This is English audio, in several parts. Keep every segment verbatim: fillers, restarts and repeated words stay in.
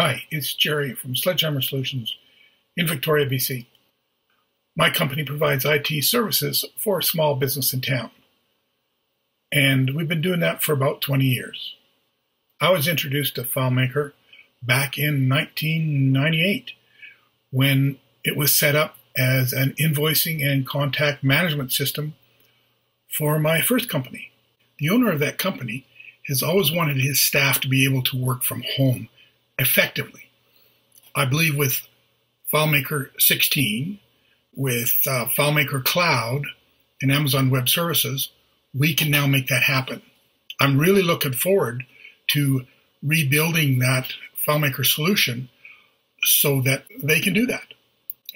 Hi, it's Jerry from Sledgehammer Solutions in Victoria, B C. My company provides I T services for a small business in town, and we've been doing that for about twenty years. I was introduced to FileMaker back in nineteen ninety-eight when it was set up as an invoicing and contact management system for my first company. The owner of that company has always wanted his staff to be able to work from home effectively. I believe with FileMaker sixteen, with uh, FileMaker Cloud and Amazon Web Services, we can now make that happen. I'm really looking forward to rebuilding that FileMaker solution so that they can do that.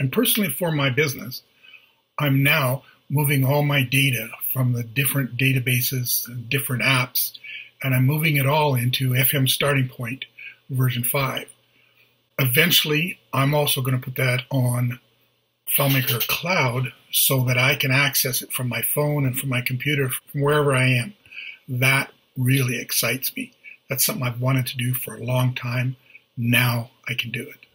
And personally, for my business, I'm now moving all my data from the different databases and different apps, and I'm moving it all into F M Starting Point version five. Eventually, I'm also going to put that on FileMaker Cloud so that I can access it from my phone and from my computer, from wherever I am. That really excites me. That's something I've wanted to do for a long time. Now I can do it.